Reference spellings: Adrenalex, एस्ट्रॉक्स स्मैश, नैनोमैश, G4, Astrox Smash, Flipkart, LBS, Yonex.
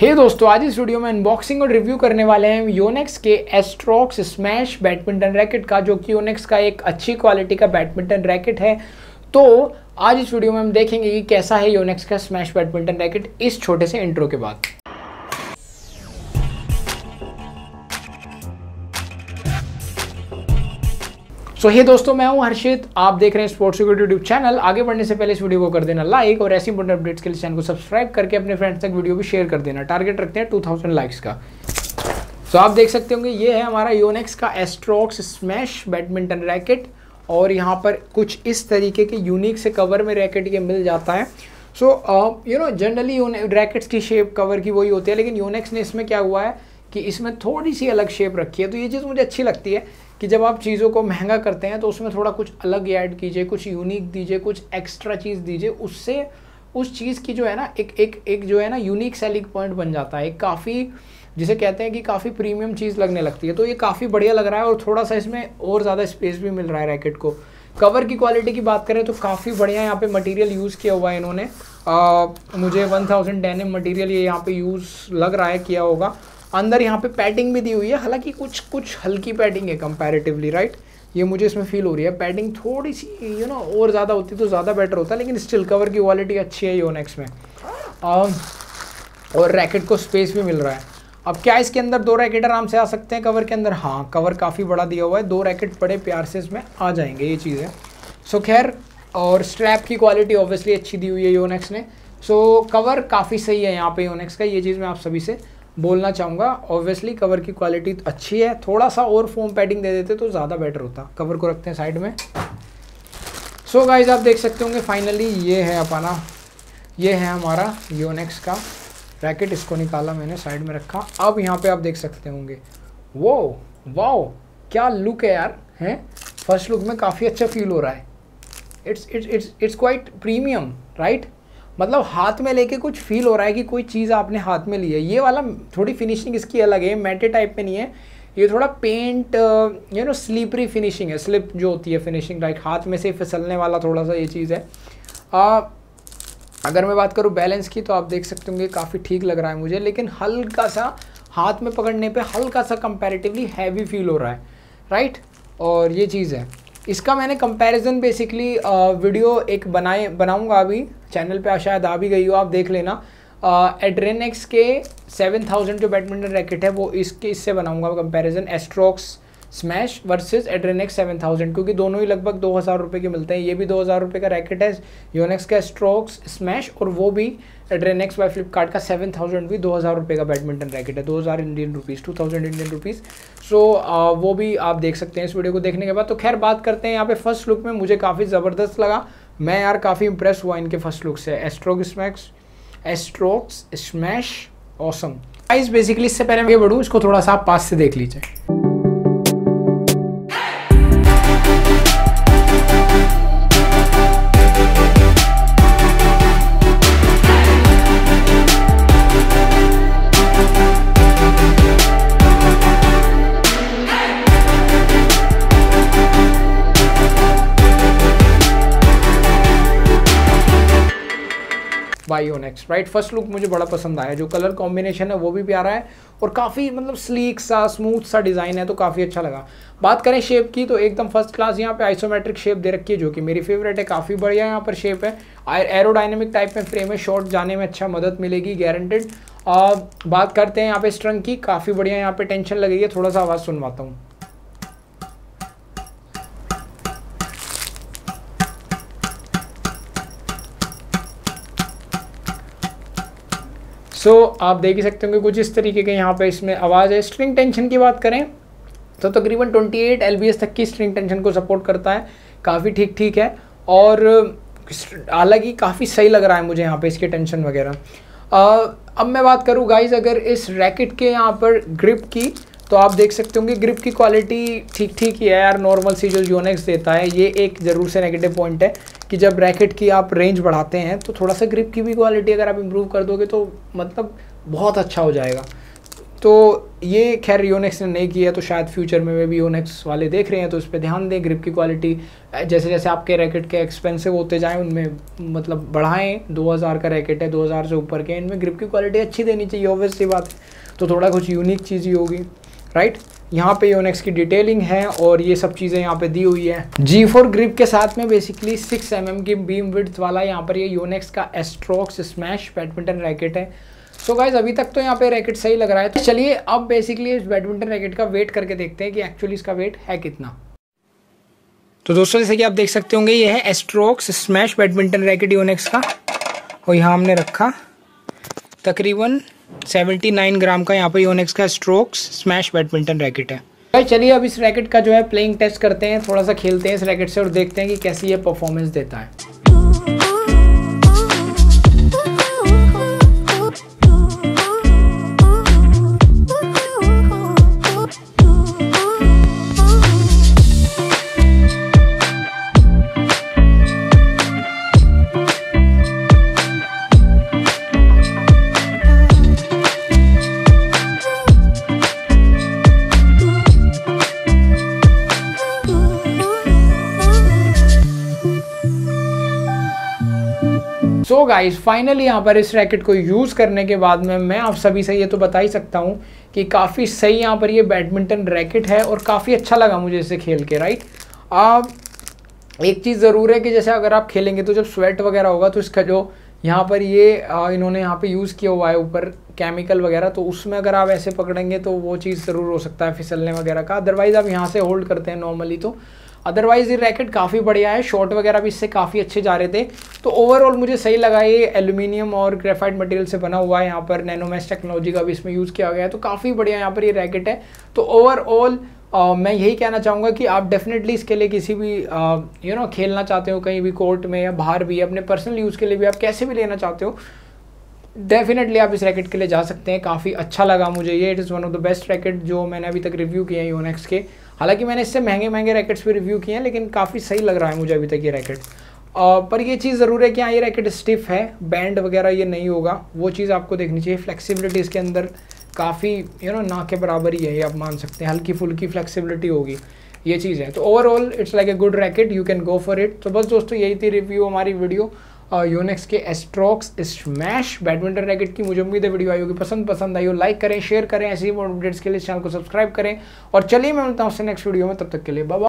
हे दोस्तों, आज इस वीडियो में अनबॉक्सिंग और रिव्यू करने वाले हैं योनेक्स के एस्ट्रॉक्स स्मैश बैडमिंटन रैकेट का, जो कि योनेक्स का एक अच्छी क्वालिटी का बैडमिंटन रैकेट है। तो आज इस वीडियो में हम देखेंगे कि कैसा है योनेक्स का स्मैश बैडमिंटन रैकेट इस छोटे से इंट्रो के बाद। सो हे दोस्तों, मैं हूं हर्षित, आप देख रहे हैं स्पोर्ट्स यूट्यूब चैनल। आगे बढ़ने से पहले इस वीडियो को कर देना लाइक और ऐसी इंपॉर्टेंट अपडेट्स के लिए चैनल को सब्सक्राइब करके अपने फ्रेंड्स तक वीडियो भी शेयर कर देना। टारगेट रखते हैं 2000 लाइक्स का। सो आप देख सकते होंगे ये है हमारा योनेक्स का एस्ट्रॉक्स स्मैश बैडमिंटन रैकेट और यहाँ पर कुछ इस तरीके के यूनिक से कवर में रैकेट ये मिल जाता है। सो जनरली रैकेट्स की शेप कवर की वही होती है, लेकिन योनेक्स ने इसमें क्या हुआ है कि इसमें थोड़ी सी अलग शेप रखी है। तो ये चीज़ मुझे अच्छी लगती है कि जब आप चीज़ों को महंगा करते हैं तो उसमें थोड़ा कुछ अलग ऐड कीजिए, कुछ यूनिक दीजिए, कुछ एक्स्ट्रा चीज़ दीजिए। उससे उस चीज़ की जो है ना एक जो है ना यूनिक सेलिंग पॉइंट बन जाता है, काफ़ी जिसे कहते हैं कि काफ़ी प्रीमियम चीज़ लगने लगती है। तो ये काफ़ी बढ़िया लग रहा है और थोड़ा सा इसमें और ज़्यादा स्पेस भी मिल रहा है रैकेट को। कवर की क्वालिटी की बात करें तो काफ़ी बढ़िया यहाँ पे मटेरियल यूज़ किया हुआ है इन्होंने। मुझे 1010 मटेरियल ये यहाँ पे यूज़ लग रहा है किया होगा। अंदर यहाँ पे पैडिंग भी दी हुई है, हालांकि कुछ हल्की पैडिंग है कंपैरेटिवली, राइट। ये मुझे इसमें फील हो रही है पैडिंग थोड़ी सी और ज़्यादा होती तो ज़्यादा बेटर होता, लेकिन स्टिल कवर की क्वालिटी अच्छी है योनेक्स में और रैकेट को स्पेस भी मिल रहा है। अब क्या इसके अंदर दो रैकेट आराम से आ सकते हैं कवर के अंदर? हाँ, कवर काफ़ी बड़ा दिया हुआ है, दो रैकेट बड़े प्यार से इसमें आ जाएंगे, ये चीज़ है। सो खैर, और स्ट्रैप की क्वालिटी ऑब्वियसली अच्छी दी हुई है योनेक्स ने। सो कवर काफ़ी सही है यहाँ पे योनेक्स का, ये चीज़ मैं आप सभी से बोलना चाहूँगा। ऑब्वियसली कवर की क्वालिटी अच्छी है, थोड़ा सा और फोम पैडिंग दे देते तो ज़्यादा बेटर होता। कवर को रखते हैं साइड में। सो गाइज, आप देख सकते होंगे फाइनली ये है हमारा योनेक्स का रैकेट। इसको निकाला मैंने, साइड में रखा। अब यहाँ पे आप देख सकते होंगे वो वाओ क्या लुक है यार, हैं। फर्स्ट लुक में काफ़ी अच्छा फील हो रहा है। It's quite premium, right. मतलब हाथ में लेके कुछ फील हो रहा है कि कोई चीज़ आपने हाथ में ली है। ये वाला थोड़ी फिनिशिंग इसकी अलग है, मैटे टाइप में नहीं है, ये थोड़ा पेंट स्लीपरी फिनिशिंग है, स्लिप जो होती है फिनिशिंग, राइट। हाथ में से फिसलने वाला थोड़ा सा ये चीज़ है। अगर मैं बात करूँ बैलेंस की तो आप देख सकते होंगे काफ़ी ठीक लग रहा है मुझे, लेकिन हल्का सा हाथ में पकड़ने पे हल्का सा कंपैरेटिवली हैवी फील हो रहा है, राइट। और ये चीज़ है। इसका मैंने कंपैरिजन बेसिकली वीडियो एक बनाऊंगा अभी चैनल पे, शायद आ भी गई हो, आप देख लेना। एड्रेनेक्स के 7000 जो बैडमिंटन रैकेट है वो इससे बनाऊँगा comparison, एस्ट्रॉक्स स्मैश versus Adrenex 7000, क्योंकि दोनों ही लगभग 2000 रुपये के मिलते हैं। ये भी 2000 रुपये का रैकेट है योनेक्स का एस्ट्रॉक्स स्मैश, और वो भी एड्रेनेक्स बाय फ्लिपकार्ट का 7000 भी 2000 रुपये का बैडमिंटन रैकेट है। 2000 Indian rupees, 2000 Indian rupees. So वो भी आप देख सकते हैं इस वीडियो को देखने के बाद। तो खैर, बात करते हैं यहाँ पे फर्स्ट लुक में। मुझे काफ़ी ज़बरदस्त लगा, मैं यार काफ़ी इंप्रेस हुआ इनके फर्स्ट लुक से। एस्ट्रॉक्स स्मैश awesome guys. Basically इससे पहले मैं बढ़ूँ, इसको थोड़ा सा आप पास से देख लीजिए। Yonex, right. फर्स्ट लुक मुझे बड़ा पसंद आया, जो कलर कॉम्बिनेशन है वो भी प्यारा है और काफ़ी मतलब स्लीक सा स्मूथ सा डिज़ाइन है, तो काफ़ी अच्छा लगा। बात करें शेप की तो एकदम फर्स्ट क्लास यहाँ पे आइसोमेट्रिक शेप दे रखी है, जो कि मेरी फेवरेट है। काफ़ी बढ़िया यहाँ पर शेप है, एरोडाइनमिक टाइप में फ्रेम है, शॉट जाने में अच्छा मदद मिलेगी गारंटेड। बात करते हैं यहाँ पे स्ट्रंग की, काफ़ी बढ़िया यहाँ पे टेंशन लगी है। थोड़ा सा आवाज़ सुनवाता हूँ। सो आप देख ही सकते होंगे कुछ इस तरीके के यहाँ पे इसमें आवाज़ है। स्ट्रिंग टेंशन की बात करें तो तकरीबन 28 LBS तक की स्ट्रिंग टेंशन को सपोर्ट करता है, काफ़ी ठीक है। और हालांकि काफ़ी सही लग रहा है मुझे यहाँ पे इसके टेंशन वगैरह। अब मैं बात करूँ गाइज अगर इस रैकेट के यहाँ पर ग्रिप की, तो आप देख सकते होंगे ग्रिप की क्वालिटी ठीक ही है यार, नॉर्मल सी जो योनेक्स देता है। ये एक ज़रूर से नेगेटिव पॉइंट है कि जब रैकेट की आप रेंज बढ़ाते हैं तो थोड़ा सा ग्रिप की भी क्वालिटी अगर आप इम्प्रूव कर दोगे तो मतलब बहुत अच्छा हो जाएगा। तो ये खैर योनेक्स ने नहीं किया, तो शायद फ्यूचर में भी योनेक्स वाले देख रहे हैं तो इस पर ध्यान दें। ग्रिप की क्वालिटी जैसे जैसे आपके रैकेट के एक्सपेंसिव होते जाएं उनमें मतलब बढ़ाएं। 2000 का रैकेट है, 2000 से ऊपर के इनमें ग्रिप की क्वालिटी अच्छी देनी चाहिए, ऑब्वियस सी बात है। तो थोड़ा कुछ यूनिक चीज़ ही होगी, राइट। यहाँ पे योनेक्स की डिटेलिंग है और ये सब चीज़ें यहाँ पे दी हुई है। G4 ग्रिप के साथ में बेसिकली 6 mm की बीम विड्थ वाला यहाँ पर ये योनेक्स का एस्ट्रोक्स स्मैश बैडमिंटन रैकेट है। सो गाइज अभी तक तो यहाँ पे रैकेट सही लग रहा है। तो चलिए अब बेसिकली इस बैडमिंटन रैकेट का वेट करके देखते हैं कि एक्चुअली इसका वेट है कितना। तो दोस्तों जैसे कि आप देख सकते होंगे ये है Astrox Smash badminton racket Yonex का, और यहाँ हमने रखा तकरीबन 79 ग्राम का। यहाँ पे योनेक्स का स्ट्रोक्स स्मैश बैडमिंटन रैकेट है। भाई चलिए अब इस रैकेट का जो है प्लेइंग टेस्ट करते हैं, थोड़ा सा खेलते हैं इस रैकेट से और देखते हैं कि कैसी ये परफॉर्मेंस देता है। सो गाइस फाइनली यहाँ पर इस रैकेट को यूज़ करने के बाद में मैं आप सभी से ये तो बता ही सकता हूँ कि काफ़ी सही यहाँ पर ये बैडमिंटन रैकेट है और काफ़ी अच्छा लगा मुझे इसे खेल के, राइट। आप एक चीज़ ज़रूर है कि जैसे अगर आप खेलेंगे तो जब स्वेट वगैरह होगा तो इसका जो यहाँ पर ये इन्होंने यहाँ पे यूज़ किया हुआ है ऊपर केमिकल वगैरह, तो उसमें अगर आप ऐसे पकड़ेंगे तो वो चीज़ ज़रूर हो सकता है फिसलने वगैरह का। अदरवाइज़ आप यहाँ से होल्ड करते हैं नॉर्मली, तो अदरवाइज़ ये रैकेट काफ़ी बढ़िया है। शॉट वगैरह भी इससे काफ़ी अच्छे जा रहे थे। तो ओवरऑल मुझे सही लगा। ये एल्यूमिनियम और ग्रेफाइट मटेरियल से बना हुआ है, यहाँ पर नैनोमैश टेक्नोलॉजी का भी इसमें यूज़ किया गया है, तो काफ़ी बढ़िया यहाँ पर ये रैकेट है। तो ओवरऑल मैं यही कहना चाहूँगा कि आप डेफिनेटली इसके लिए किसी भी खेलना चाहते हो कहीं भी कोर्ट में या बाहर भी, अपने पर्सनल यूज़ के लिए भी आप कैसे भी लेना चाहते हो, डेफिनेटली आप इस रैकेट के लिए जा सकते हैं। काफ़ी अच्छा लगा मुझे ये। It is one of the best racket जो मैंने अभी तक रिव्यू किए हैं योनेक्स के। हालांकि मैंने इससे महंगे महंगे रैकेट्स भी रिव्यू किए हैं, लेकिन काफ़ी सही लग रहा है मुझे अभी तक ये रैकेट। पर ये चीज़ ज़रूर है कि हाँ ये रैकेट स्टिफ है, बैंड वगैरह ये नहीं होगा, वो चीज़ आपको देखनी चाहिए। फ्लेक्सिबिलिटी इसके अंदर काफ़ी ना के बराबर ही है, ये आप मान सकते हैं, हल्की फुल्की फ्लेक्सिबिलिटी होगी, ये चीज़ है। तो overall it's like a good racket, you can go for it. तो बस दोस्तों यही थी रिव्यू हमारी वीडियो योनेक्स के एस्ट्रोक्स स्मैश बैडमिंटन रैकेट की। मुझे उम्मीद है वीडियो आई होगी, पसंद आई हो लाइक करें, शेयर करें, ऐसी अपडेट्स के लिए चैनल को सब्सक्राइब करें। और चलिए मैं मिलता हूँ आपसे नेक्स्ट वीडियो में, तब तक के लिए बाय।